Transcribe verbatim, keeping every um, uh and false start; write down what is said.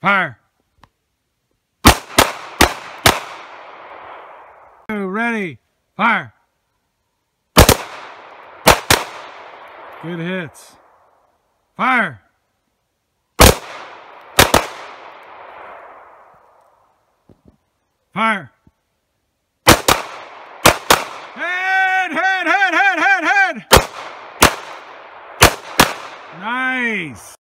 Fire. Two, ready, fire. Good hits. Fire. Fire. Head, head, head, head, head, head. Nice.